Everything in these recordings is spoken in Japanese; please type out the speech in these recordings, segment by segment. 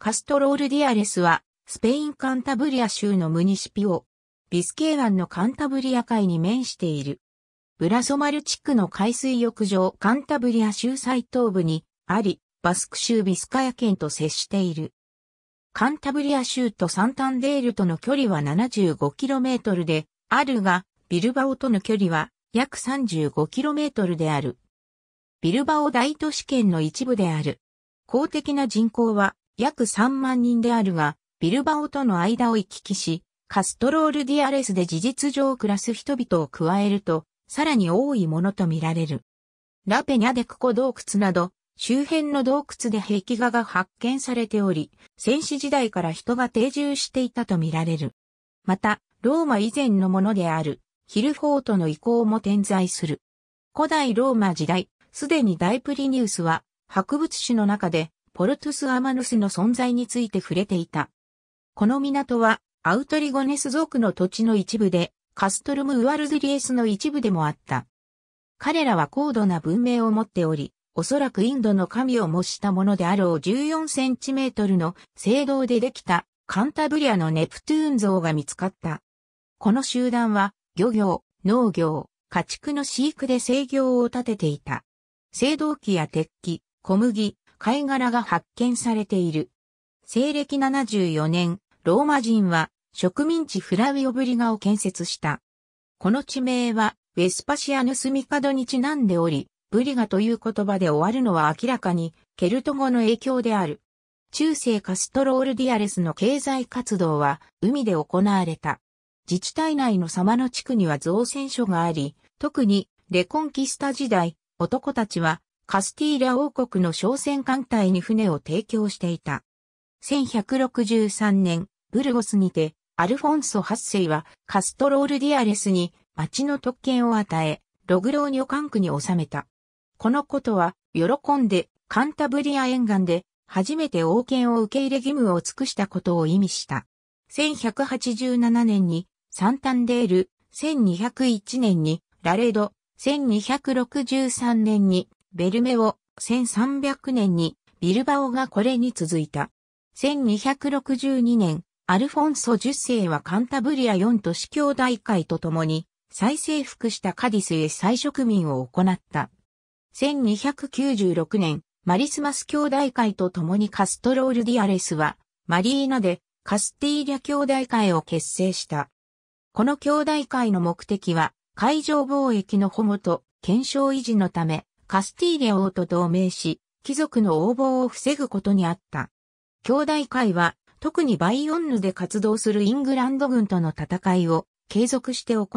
カストロール・ディアレスは、スペイン・カンタブリア州のムニシピオ、ビスケー湾のカンタブリア海に面している。ブラソマル地区の海水浴場カンタブリア州最東部にあり、バスク州ビスカヤ県と接している。カンタブリア州とサンタンデールとの距離は 75km であるが、ビルバオとの距離は約 35km である。ビルバオ大都市圏の一部である。公的な人口は約3万人であるが、ビルバオとの間を行き来し、カストロール・ディアレスで事実上暮らす人々を加えると、さらに多いものとみられる。ラペニャデクコ洞窟など、周辺の洞窟で壁画が発見されており、先史時代から人が定住していたとみられる。また、ローマ以前のものである、ヒルフォートの遺構も点在する。古代ローマ時代、すでに大プリニウスは、博物誌の中で、ポルトゥス・アマヌスの存在について触れていた。この港は、アウトリゴネス族の土地の一部で、カストルム・ウアルズリエスの一部でもあった。彼らは高度な文明を持っており、おそらくインドの神を模したものであろう14センチメートルの青銅でできたカンタブリアのネプトゥーン像が見つかった。この集団は漁業、農業、家畜の飼育で生業を立てていた。青銅器や鉄器、小麦、貝殻が発見されている。西暦74年、ローマ人は植民地フラヴィオブリガを建設した。この地名は、ヴェスパシアヌス帝にちなんでおり、ブリガという言葉で終わるのは明らかに、ケルト語の影響である。中世カストロール・ディアレスの経済活動は、海で行われた。自治体内のサマノ地区には造船所があり、特に、レコンキスタ時代、男たちは、カスティーラ王国の商船艦隊に船を提供していた。1163年、ブルゴスにて、アルフォンソ8世はカストロール・ディアレスに町の特権を与え、ログローニョ管区に収めた。このことは喜んでカンタブリア沿岸で初めて王権を受け入れ義務を尽くしたことを意味した。1187年にサンタンデール、1201年にラレード、1263年にベルメオ、1300年にビルバオがこれに続いた。1262年、アルフォンソ10世はカンタブリア4都市兄弟会と共に再征服したカディスへ再植民を行った。1296年、マリスマス兄弟会と共にカストロール・ディアレスはマリーナでカスティーリャ兄弟会を結成した。この兄弟会の目的は海上貿易の保護と憲章維持のためカスティーリャ王と同盟し、貴族の横暴を防ぐことにあった。兄弟会は特にバイオンヌで活動するイングランド軍との戦いを継続して行う。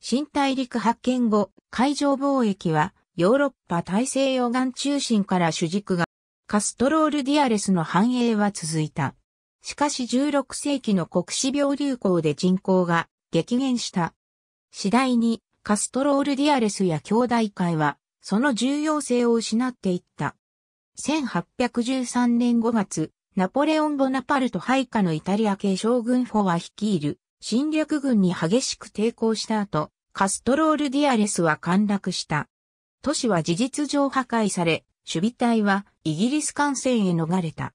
新大陸発見後、海上貿易はヨーロッパ大西洋岸中心から主軸がカストロール・ディアレスの繁栄は続いた。しかし16世紀の黒死病流行で人口が激減した。次第にカストロール・ディアレスや兄弟会はその重要性を失っていった。1813年5月、ナポレオン・ボナパルト配下のイタリア系将軍フォワ率いる侵略軍に激しく抵抗した後、カストロール・ディアレスは陥落した。都市は事実上破壊され、守備隊はイギリス艦船へ逃れた。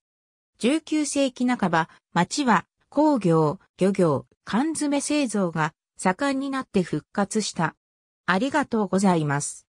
19世紀半ば、町は工業、漁業、缶詰製造が盛んになって復活した。ありがとうございます。